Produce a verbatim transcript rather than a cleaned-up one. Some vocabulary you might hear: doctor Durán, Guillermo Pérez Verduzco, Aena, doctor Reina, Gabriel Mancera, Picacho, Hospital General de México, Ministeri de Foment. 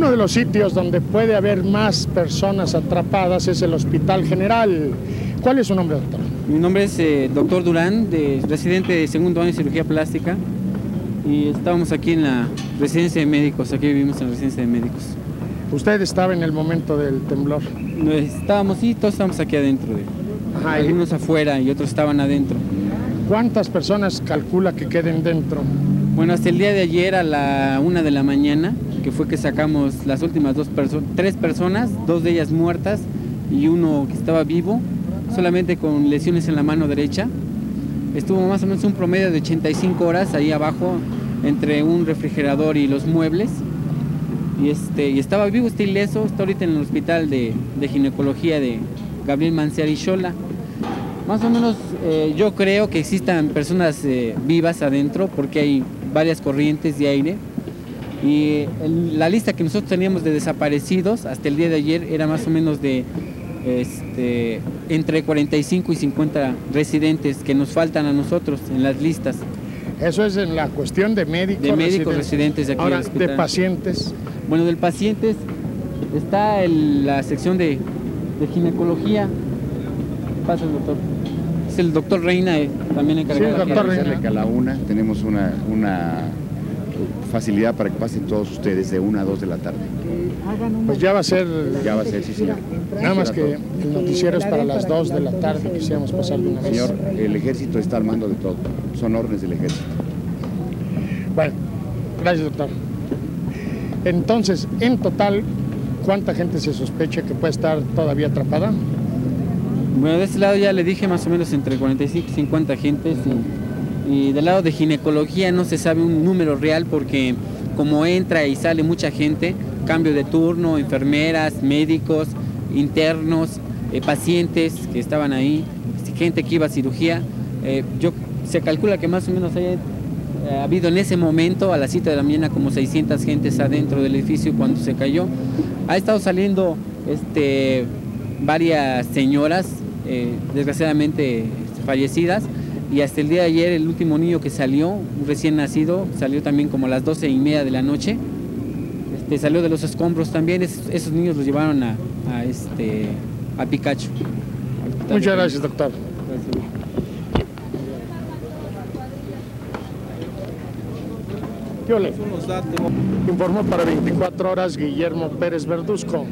Uno de los sitios donde puede haber más personas atrapadas es el Hospital General. ¿Cuál es su nombre, doctor? Mi nombre es eh, doctor Durán, de, residente de segundo año de cirugía plástica. Y estábamos aquí en la residencia de médicos, aquí vivimos en la residencia de médicos. ¿Usted estaba en el momento del temblor? No, estábamos, sí, todos estábamos aquí adentro. De, Ajá, algunos y... afuera y otros estaban adentro. ¿Cuántas personas calcula que queden dentro? Bueno, hasta el día de ayer a la una de la mañana, que fue que sacamos las últimas dos personas, tres personas, dos de ellas muertas y uno que estaba vivo, solamente con lesiones en la mano derecha. Estuvo más o menos un promedio de ochenta y cinco horas ahí abajo, entre un refrigerador y los muebles. Y, este, y estaba vivo, está ileso, está ahorita en el hospital de, de ginecología de Gabriel Mancera y Xola. Más o menos eh, yo creo que existan personas eh, vivas adentro, porque hay varias corrientes de aire. Y el, la lista que nosotros teníamos de desaparecidos hasta el día de ayer era más o menos de... Este, entre cuarenta y cinco y cincuenta residentes que nos faltan a nosotros en las listas. Eso es en la cuestión de médicos. De médicos residentes, residentes de aquí. Ahora, de pacientes. Bueno, del pacientes está el, la sección de, de ginecología. Pasa el doctor. Es el doctor Reina, eh, también encargado. Sí, el doctor Reina. Que a la una tenemos una, una facilidad para que pasen todos ustedes de una a dos de la tarde. Pues ya va a ser, ya va a ser, sí, señor. Nada más que el noticiero es para las dos de la tarde, quisiéramos pasar de una vez. Señor, el ejército está al mando de todo, son órdenes del ejército. Bueno, gracias, doctor. Entonces, en total, ¿cuánta gente se sospecha que puede estar todavía atrapada? Bueno, de este lado ya le dije más o menos entre cuarenta y cinco y cincuenta gentes, y, y del lado de ginecología no se sabe un número real porque como entra y sale mucha gente, cambio de turno, enfermeras, médicos, internos, eh, pacientes que estaban ahí, gente que iba a cirugía. Eh, yo, se calcula que más o menos haya eh, habido en ese momento, a las siete de la mañana, como seiscientas gentes adentro del edificio cuando se cayó. Ha estado saliendo este, varias señoras, eh, desgraciadamente fallecidas, y hasta el día de ayer el último niño que salió, recién nacido, salió también como a las doce y media de la noche. Te salió de los escombros también, es, esos niños los llevaron a, a, este, a Picacho. Muchas gracias, doctor. Gracias. ¿Qué ole? Informó para veinticuatro horas Guillermo Pérez Verduzco.